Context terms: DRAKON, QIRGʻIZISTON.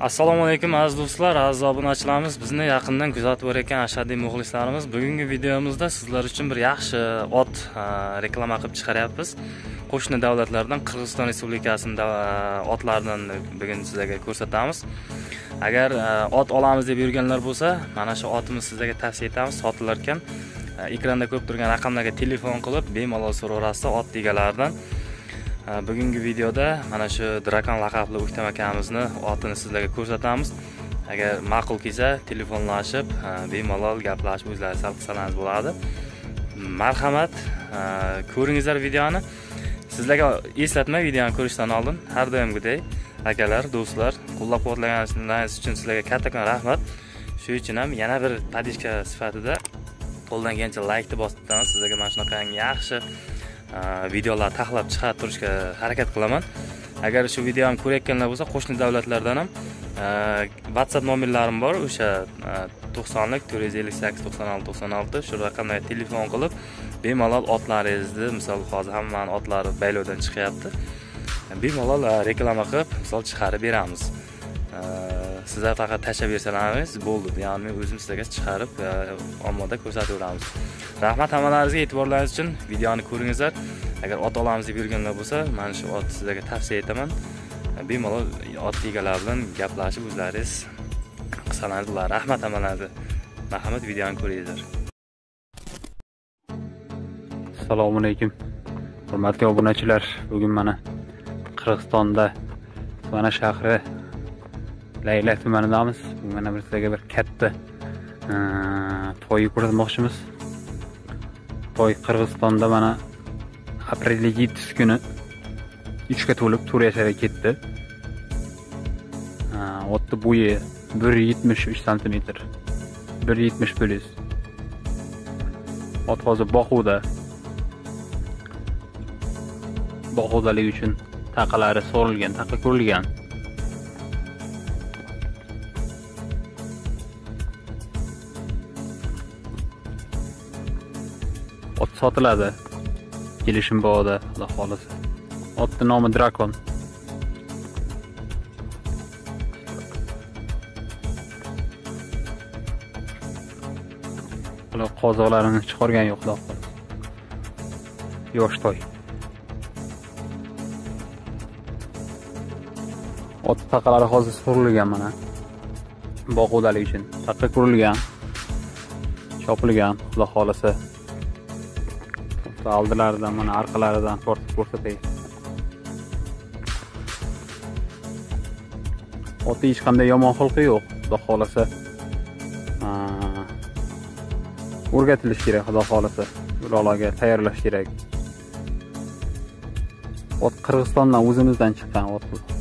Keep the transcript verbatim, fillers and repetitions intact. Assalomu alaykum aziz do'stlar, aziz obunachilarimiz, bizni yaqindan kuzatib borayotgan ashaddiy muxlislarimiz. Bugungi videomizda sizlar uchun bir yaxshi ot reklama qilib chiqaryapmiz. Qo'shni davlatlardan Qirg'iziston Respublikasining otlardan bugun sizlarga ko'rsatamiz. Agar ot olamiz deb yurganlar bo'lsa, mana shu otimizni sizlarga tavsiya etamiz. Sotilar ekan. Ekranda ko'rib turgan raqamlarga telefon qilib, bemalol so'rarasiz ot egalaridan. Bugünkü videoda mana şu Drakon laqabli O'ktam akamizni otini sizlarga ko'rsatamiz. Agar ma'qul kelsa, telefonlashib, bemalol gaplashib o'zlari sal qilsangiz bo'ladi. Marhamat, ko'ringizlar videoni. Sizlarga eslatma videoni ko'rishdan oldin har doimgidek akalar, do'stlar, qo'llab-quvvatlaganingiz uchun sizlarga kattakon rahmat. Shu uchun ham yana bir podishka sifatida qo'ldan kelgancha like bosib turamiz. Sizlarga mana shunaqa yaxshi videolar tahlab chiqarib turishga harakat qilaman. Agar shu videoni ko'rayotganlar bo'lsa, qo'shni davlatlardan ham WhatsApp nomerlarim bor. O'sha to'qson to'rt yuz ellik sakkiz to'qson olti to'qson olti shu raqamlarga telefon qilib, bemalol otlaringizni, misol hozir hammaning otlari baylovdan chiqyapti. Bemalol reklama qilib, misol chiqarib beramiz. Sizlar faqat tashlab bersangiz bo'ldi. Ya'ni men o'zim sizlarga chiqarib, ommonda ko'rsataveramiz. Rahmat hammalaringizga e'tiborlaringiz uchun. Videoni ko'ringizlar. Agar ot olamiz deb yurganlar bo'lsa, mana shu ot sizlarga tavsiya etaman. Bemalol ot egalari bilan gaplashib o'zlaringiz qilsangiz bo'ladi. Rahmat hammalaringizga. Marhamat, videoni ko'ringizlar. Assalomu alaykum. Hurmatli obunachilar, bugun mana Qirg'izistonda mana shahri Leyla tumanidamiz. Mana bir sizlarga bir katta to'y ko'rsatmoqchimiz. To'y Qirg'izistonda mana aprel yettinchi kuni uch ga to'lib Turkiyaga ketdi. Otni bo'yi bir yetmish uch santimetr. bir yetmish plus. Ot hozir Bokuda. Bokudalik uchun taqalari so'rilgan, taqa ko'rilgan. Ot sotiladi. Kelishim bog'ida, Alloh xolisi. Otning nomi Drakon. Alloh qozoqlarini chiqargan yo'q, Alloh xolisi. Yosh to'y. Ot taqalari hozir so'rilgan mana. Bog'udalik uchun taqa qurilgan, chopilgan, Alloh xolisi. Aldilaridan mana orqalaridan tortib ko'rsatay. Ot hech qanday yomon xulqi yo'q, xudo xolasa. O'rgatilish kerak, xudo xolasa. Ularga tayyorlash kerak. Ot Qirg'izistondan o'zimizdan chiqqan ot.